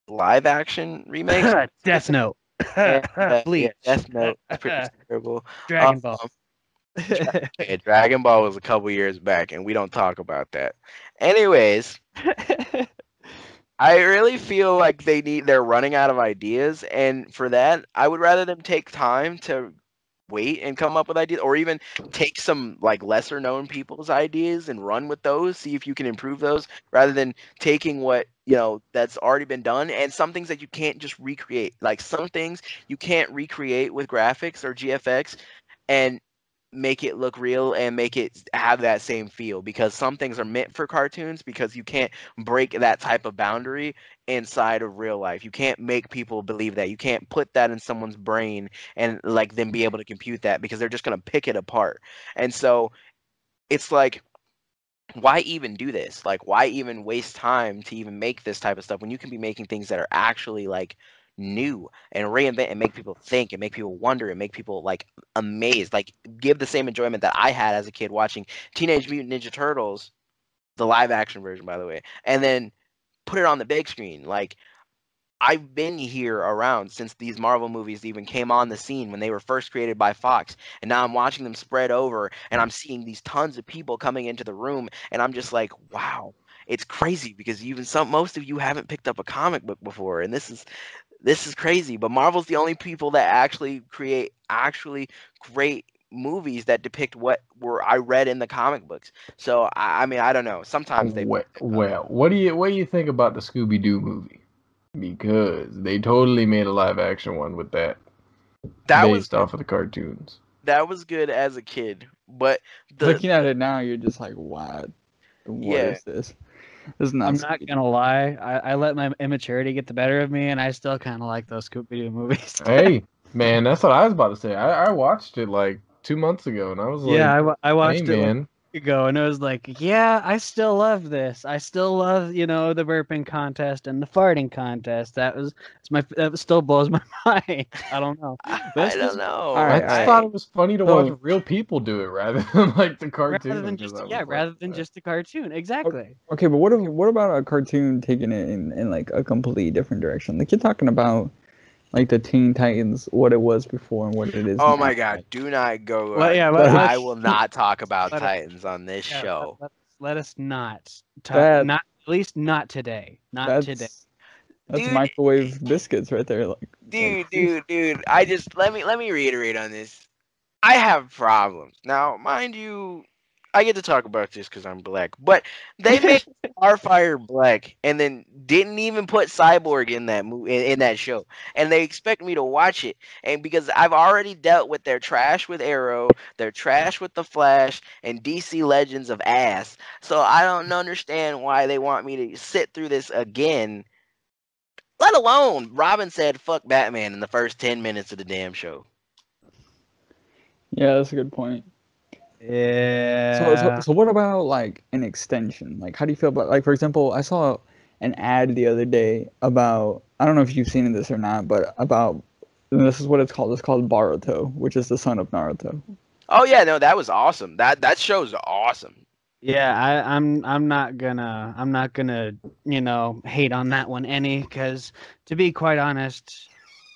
live-action remakes. Death Note. Bleach. Yeah, Death Note is pretty terrible. Dragon Ball. Dragon Ball was a couple years back, and we don't talk about that. Anyways, I really feel like they're running out of ideas, and for that, I would rather them take time to wait and come up with ideas, or even take some like lesser known people's ideas and run with those, see if you can improve those, rather than taking what you know that's already been done. And some things that you can't just recreate, like some things you can't recreate with graphics or GFX and make it look real and make it have that same feel, because some things are meant for cartoons, because you can't break that type of boundary inside of real life. You can't make people believe that. You can't put that in someone's brain and like them be able to compute that, because they're just going to pick it apart. And so it's like, why even do this? Like, why even waste time to even make this type of stuff when you can be making things that are actually like new and reinvent and make people think and make people wonder and make people like amazed, like give the same enjoyment that I had as a kid watching Teenage Mutant Ninja Turtles, the live action version, by the way, and then put it on the big screen. Like, I've been here around since these Marvel movies even came on the scene when they were first created by Fox, and now I'm watching them spread over, and I'm seeing these tons of people coming into the room, and I'm just like, wow, it's crazy, because even most of you haven't picked up a comic book before, and this is crazy. But Marvel's the only people that actually create actually great movies that depict what I read in the comic books. So I mean, I don't know. Sometimes they what do you think about the Scooby-Doo movie? Because they totally made a live action one with that based off of the cartoons. That was good as a kid, but looking at it now, you're just like, wow, what is this? I'm not gonna lie. I let my immaturity get the better of me, and I still kind of like those Scooby-Doo movies. Hey, man, that's what I was about to say. I watched it like 2 months ago, and I was like, yeah, I watched it like a week ago, and I was like, yeah, I still love this. I still love, you know, the burping contest and the farting contest. That still blows my mind. I don't know. I don't know. I thought it was funny to watch real people do it rather than like the cartoon. Rather than just the cartoon. Exactly. Okay, but what about a cartoon taking it in like a completely different direction? Like, you're talking about like the Teen Titans, what it was before and what it is. Oh my God! Do not go. I will not talk about Titans on this show. Let us not talk. Not at least not today. Not today. That's microwave biscuits right there. Like, dude. I just let me reiterate on this. I have problems now, mind you. I get to talk about this because I'm black, but they made Starfire black and then didn't even put Cyborg in that movie, in that show, and they expect me to watch it. And because I've already dealt with their trash with Arrow, their trash with the Flash, and DC Legends of ass, so I don't understand why they want me to sit through this again. Let alone Robin said "fuck Batman" in the first 10 minutes of the damn show. Yeah, that's a good point. Yeah. So what about like an extension? Like, how do you feel about, like, for example, I saw an ad the other day about, I don't know if you've seen this or not, but about, and this is what it's called. It's called Boruto, which is the son of Naruto. Oh yeah, no, that was awesome. That show's awesome. Yeah, I'm not gonna you know, hate on that one any, because to be quite honest,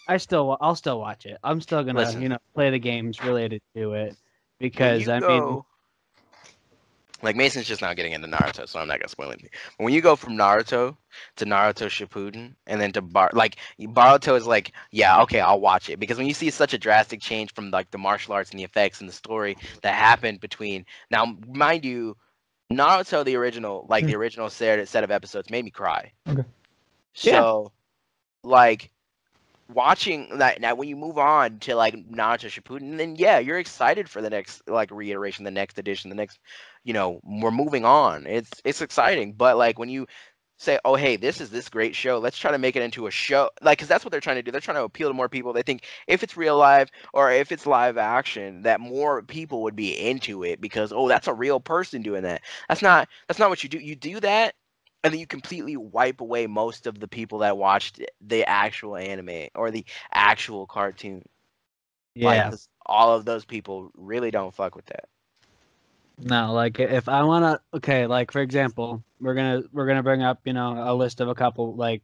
I'll still watch it. I'm still gonna play the games related to it. Because, I mean... Like, Mason's just now getting into Naruto, so I'm not going to spoil anything. But when you go from Naruto to Naruto Shippuden, and then to Boruto is like, yeah, okay, I'll watch it. Because when you see such a drastic change from, like, the martial arts and the effects and the story that happened between... Now, mind you, Naruto, the original, like, the original set of episodes made me cry. Okay. So, yeah. Like... Watching that now, when you move on to like Naruto Shippuden, then yeah, you're excited for the next like reiteration, the next edition, the next, you know, we're moving on. It's exciting, but like when you say, oh hey, this is this great show, let's try to make it into a show, like because that's what they're trying to do. They're trying to appeal to more people. They think if it's real life or if it's live action, that more people would be into it because oh, that's a real person doing that. That's not what you do. You do that. And then you completely wipe away most of the people that watched the actual anime or the actual cartoon. Yeah. Like, all of those people really don't fuck with that. No, like if I wanna, okay, like for example, we're gonna bring up, you know, a list of a couple, like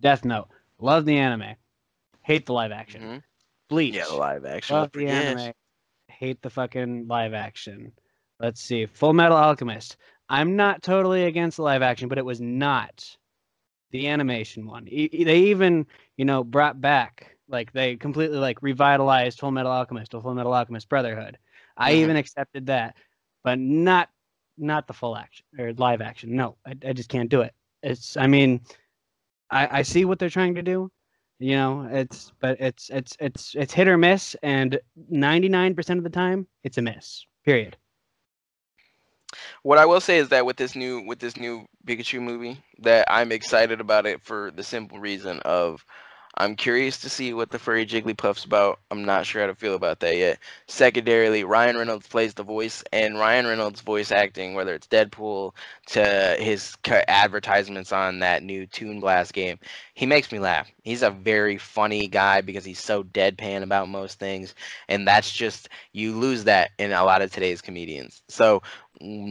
Death Note. Love the anime. Hate the live action. Mm-hmm. Bleach. Yeah, the live action. Love the anime. Hate the fucking live action. Let's see. Full Metal Alchemist. I'm not totally against the live action, but it was not the animation one. They even, you know, brought back, like, they completely, like, revitalized Full Metal Alchemist or Full Metal Alchemist Brotherhood. I even accepted that, but not the full action or live action. No, I just can't do it. It's, I mean, I see what they're trying to do, you know, it's, but it's hit or miss, and 99% of the time, it's a miss, period. What I will say is that with this new Pikachu movie, that I'm excited about it for the simple reason of I'm curious to see what the furry Jigglypuff's about. I'm not sure how to feel about that yet. Secondarily, Ryan Reynolds plays the voice, and Ryan Reynolds' voice acting, whether it's Deadpool to his advertisements on that new Toon Blast game, he makes me laugh. He's a very funny guy because he's so deadpan about most things, and that's just, you lose that in a lot of today's comedians. So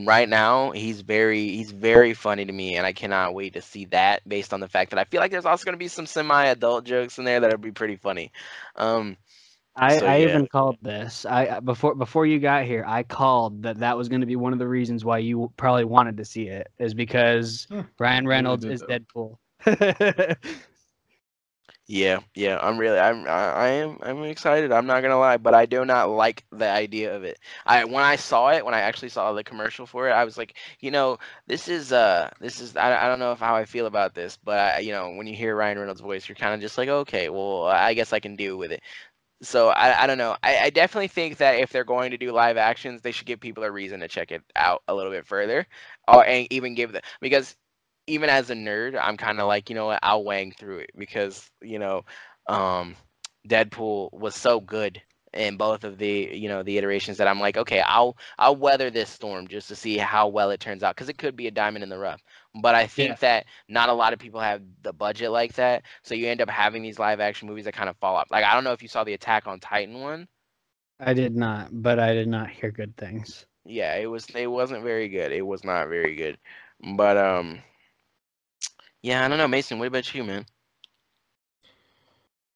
right now, he's very funny to me, and I cannot wait to see that based on the fact that I feel like there's also going to be some semi-adult jokes in there that'll be pretty funny. Even called this. Before you got here, I called that was going to be one of the reasons why you probably wanted to see it, is because Ryan Reynolds is Deadpool. Yeah, I'm excited. I'm not gonna lie, but I do not like the idea of it. When I actually saw the commercial for it, I was like, you know, this is. I don't know how I feel about this, but you know, when you hear Ryan Reynolds' voice, you're kind of just like, okay, well, I guess I can deal with it. So I don't know. I definitely think that if they're going to do live actions, they should give people a reason to check it out a little bit further, and even give them, because even as a nerd, I'm kind of like, you know what, I'll wang through it because, you know, Deadpool was so good in both of the, you know, the iterations that I'm like, okay, I'll weather this storm just to see how well it turns out, because it could be a diamond in the rough. But I think that not a lot of people have the budget like that, so you end up having these live action movies that kind of fall off. Like, I don't know if you saw the Attack on Titan one. I did not, but I did not hear good things. Yeah, it wasn't very good. It was not very good. But yeah, I don't know, Mason, what about you, man?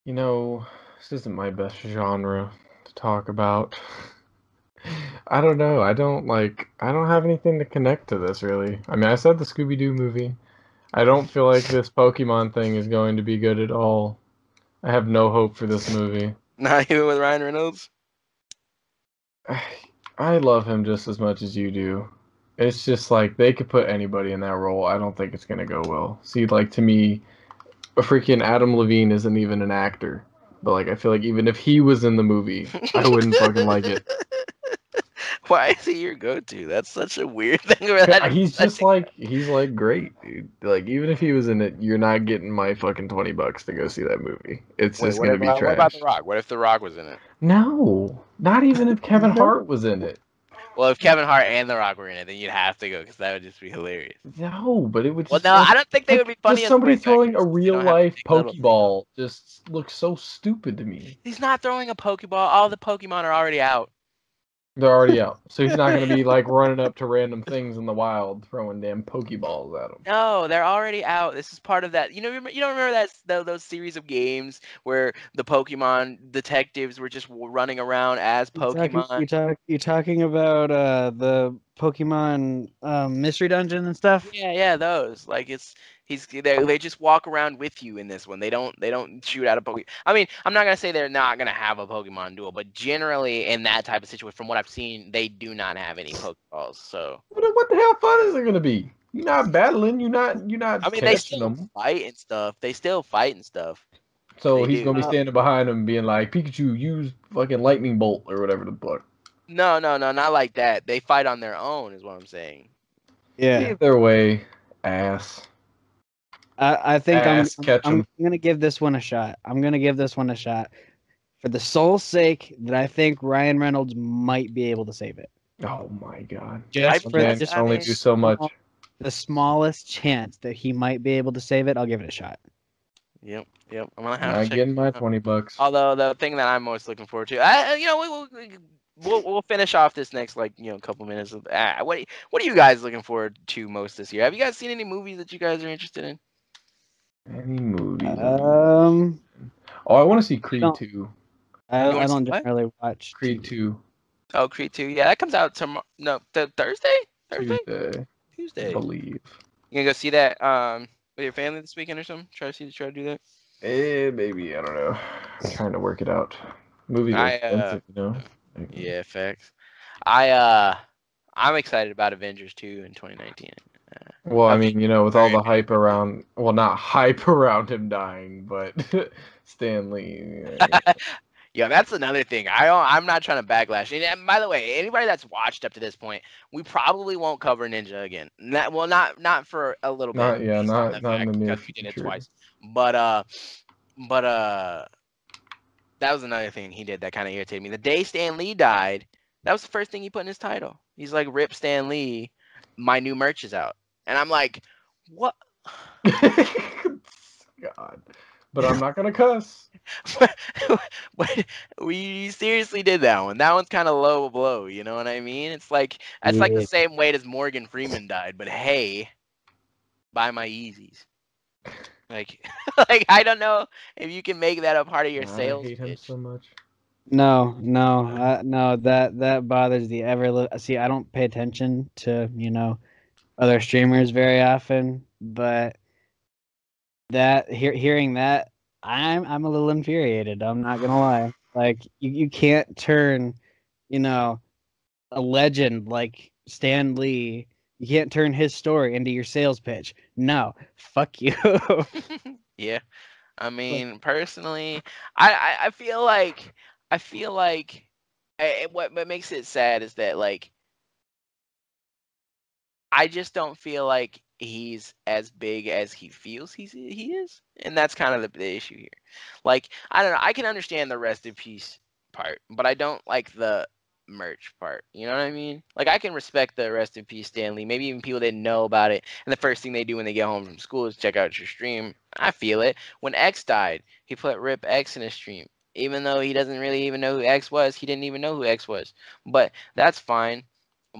You know, this isn't my best genre to talk about. I don't know, I don't have anything to connect to this, really. I mean, I said the Scooby-Doo movie. I don't feel like this Pokemon thing is going to be good at all. I have no hope for this movie. Not even with Ryan Reynolds? I love him just as much as you do. It's just like, they could put anybody in that role. I don't think it's going to go well. See, like, to me, a freaking Adam Levine isn't even an actor. But, like, I feel like even if he was in the movie, I wouldn't fucking like it. Why is he your go-to? That's such a weird thing about that. He's just like, he's like, great, dude. Like, even if he was in it, you're not getting my fucking $20 to go see that movie. It's just going to be trash. What about The Rock? What if The Rock was in it? No. Not even if Kevin Hart was in it. Well, if Kevin Hart and The Rock were in it, then you'd have to go, because that would just be hilarious. No, but it would just... Well, no, I don't think they would be funny. Just somebody throwing a real-life Pokeball just looks so stupid to me. He's not throwing a Pokeball. All the Pokemon are already out. They're already out. So he's not going to be like running up to random things in the wild, throwing damn Pokeballs at them. No, they're already out. This is part of that. You don't remember that those series of games where the Pokemon detectives were just running around as Pokemon? You're talking about the Pokemon Mystery Dungeon and stuff? Yeah, those. Like they just walk around with you in this one. They don't shoot out a Pokemon. I mean, I'm not gonna say they're not gonna have a Pokemon duel, but generally in that type of situation, from what I've seen, they do not have any Pokeballs. So what the hell fun is it gonna be? You're not battling. You're not. I mean, they still fight and stuff. So he's gonna be standing behind him, being like, "Pikachu, use fucking lightning bolt or whatever the fuck." No, not like that. They fight on their own, is what I'm saying. Yeah. Either way, ass. I think I'm going to give this one a shot. For the sole sake that I think Ryan Reynolds might be able to save it. Oh, my God. Just only do so much. The smallest chance that he might be able to save it, I'll give it a shot. Yep. I'm going to have to check. Getting my $20. Although, the thing that I'm most looking forward to, we'll finish off this next couple minutes of what are you guys looking forward to most this year? Have you guys seen any movies that you guys are interested in? Any movies? I want to see Creed 2. I don't generally watch Creed 2. Oh, Creed 2. Yeah, that comes out tomorrow. No, Thursday. Tuesday. I believe. You gonna go see that with your family this weekend or something? Try to do that. Maybe I don't know. I'm trying to work it out. Movies are expensive, Yeah, facts. I'm excited about Avengers 2 in 2019. Well, I mean, with all the hype around, well, not hype around him dying, but Stan Lee. Yeah, that's another thing. I'm not trying to backlash. And by the way, anybody that's watched up to this point, we probably won't cover Ninja again. Not for a little bit. Not in the near future. We did it twice. But that was another thing he did that kind of irritated me. The day Stan Lee died, that was the first thing he put in his title. He's like, "Rip Stan Lee, my new merch is out." And I'm like, what? God. But I'm not going to cuss. But we seriously did that one. That one's kind of low blow, you know what I mean? It's like the same weight as Morgan Freeman died, but hey, buy my Yeezys. Like I don't know if you can make that a part of your sales. I hate him so much. No. That bothers the ever. See, I don't pay attention to other streamers very often, but that hearing that, I'm a little infuriated. I'm not gonna lie. Like you can't turn, a legend like Stan Lee. You can't turn his story into your sales pitch. No, fuck you. Yeah, I mean, personally, I feel like what makes it sad is that I just don't feel like he's as big as he feels he is, and that's kind of the issue here. Like, I don't know. I can understand the rest in peace part, but I don't like the merch part, you know what I mean? Like, I can respect the rest in peace Stan Lee. Maybe even people didn't know about it, and the first thing they do when they get home from school is check out your stream. I feel it. When X died, he put Rip X in his stream, even though he doesn't really even know who X was. He didn't even know who X was, but that's fine.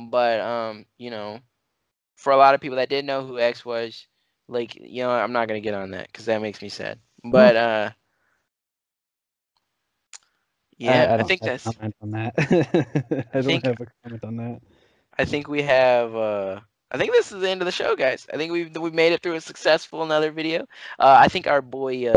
But for a lot of people that did know who X was, I'm not gonna get on that because that makes me sad. But yeah, I think that's. I don't have a comment on that. I think we have. I think this is the end of the show, guys. I think we've made it through a successful another video. I think our boy,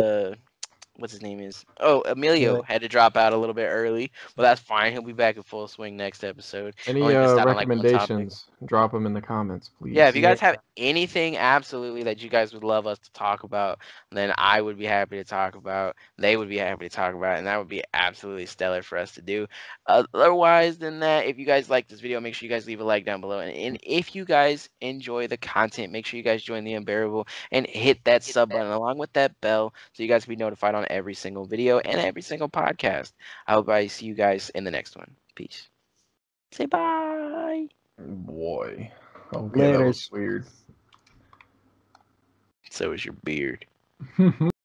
what's his name is? Oh, Emilio had to drop out a little bit early, but that's fine. He'll be back in full swing next episode. Any recommendations? Drop them in the comments, please. Yeah, if you guys have anything absolutely that you guys would love us to talk about, then I would be happy to talk about. They would be happy to talk about, and that would be absolutely stellar for us to do. Otherwise than that, if you guys like this video, make sure you guys leave a like down below. And if you guys enjoy the content, make sure you guys join The Unbearable and hit that sub button along with that bell so you guys can be notified on every single video and every single podcast. I hope I see you guys in the next one. Peace. Say bye. Boy. Okay, that was weird. So is your beard.